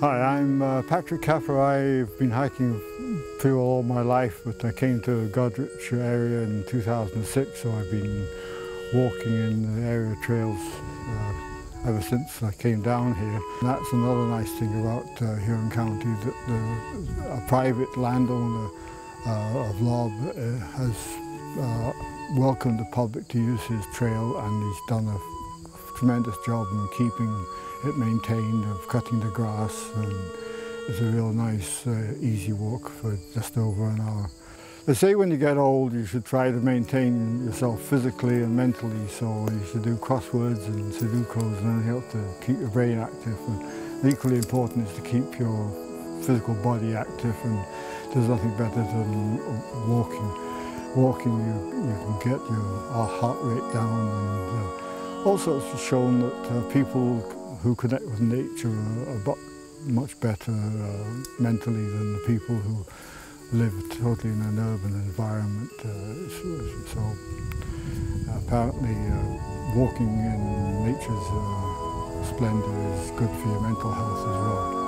Hi, I'm Patrick Caffrey. I've been hiking pretty well all my life, but I came to the Goderich area in 2006, so I've been walking in the area trails ever since I came down here. And that's another nice thing about Huron County, that a private landowner of Lobb has welcomed the public to use his trail, and he's done a tremendous job in keeping it maintained, of cutting the grass, and it's a real nice easy walk for just over an hour. They say when you get old you should try to maintain yourself physically and mentally, so you should do crosswords and sudokus and anything else to keep your brain active, and equally important is to keep your physical body active, and there's nothing better than walking. Walking you can get your heart rate down, and also it's shown that people who connect with nature are much better mentally than the people who live totally in an urban environment. So apparently walking in nature's splendour is good for your mental health as well.